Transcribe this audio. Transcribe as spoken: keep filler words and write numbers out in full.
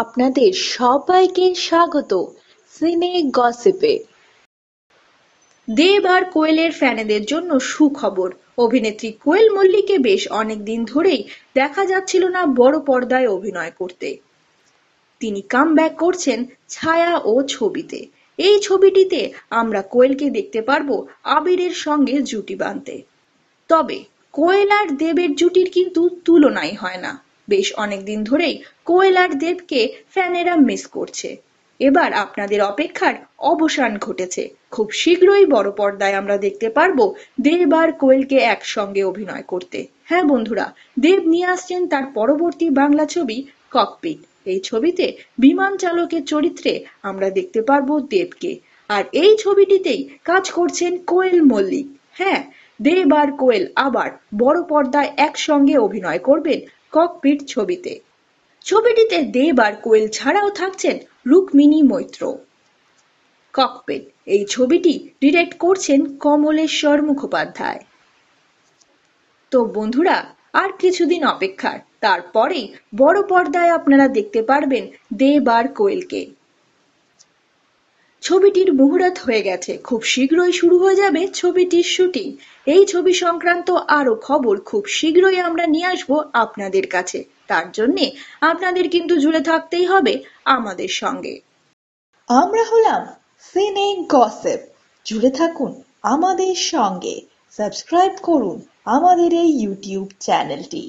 আপনাদের সবাইকে স্বাগত সিনে গসিপে। দেব আর কোয়েলের ফ্যানেদের জন্য সুখবর, অভিনেত্রী কোয়েল মল্লিককে বেশ অনেক দিন ধরেই দেখা যাচ্ছিল না বড় পর্দায় অভিনয় করতে। তিনি কামব্যাক করছেন ছায়া ও ছবিতে। এই ছবিটিতে আমরা কোয়েলকে দেখতে পারবো আবিরের সঙ্গে জুটি বাঁধতে। তবে কোয়েল আর দেবের জুটির কিন্তু তুলনাই হয় না। বেশ অনেকদিন ধরেই কোয়েল আর দেবকে ফ্যানেরা মিস করছে। এবার আপনাদের অপেক্ষার অবসান ঘটেছে। খুব শীঘ্রই বড় পর্দায় আমরা দেখতে পারবো দেব আর কোয়েলকে একসঙ্গে অভিনয় করতে। হ্যাঁ বন্ধুরা, দেব নিয়ে আসছেন তার পরবর্তী বাংলা ছবি ককপিট। এই ছবিতে বিমান চালকের চরিত্রে আমরা দেখতে পারবো দেবকে, আর এই ছবিটিতেই কাজ করছেন কোয়েল মল্লিক। হ্যাঁ, দেব আর কোয়েল আবার বড় পর্দায় একসঙ্গে অভিনয় করবেন ককপিট ছবিতে। ছবিটিতে দেব আর কোয়েল ছাড়াও থাকছেন মিনি মৈত্র। ককপিট এই ছবিটি ডিরেক্ট করছেন কমলেশ্বর মুখোপাধ্যায়। তো বন্ধুরা, আর কিছুদিন অপেক্ষার, তারপরেই বড় পর্দায় আপনারা দেখতে পারবেন দেব আর কোয়েলকে। ছবিটির মুহূর্ত হয়ে গেছে, খুব শীঘ্রই শুরু হয়ে যাবে ছবিটির শুটিং। এই ছবি সংক্রান্ত আরো খবর খুব শীঘ্রই আমরা নিয়ে আসবো আপনাদের কাছে। তার জন্যে আপনাদের কিন্তু জুড়ে থাকতেই হবে আমাদের সঙ্গে। আমরা হলাম সিনে গসিপ। জুড়ে থাকুন আমাদের সঙ্গে, সাবস্ক্রাইব করুন আমাদের এই ইউটিউব চ্যানেলটি।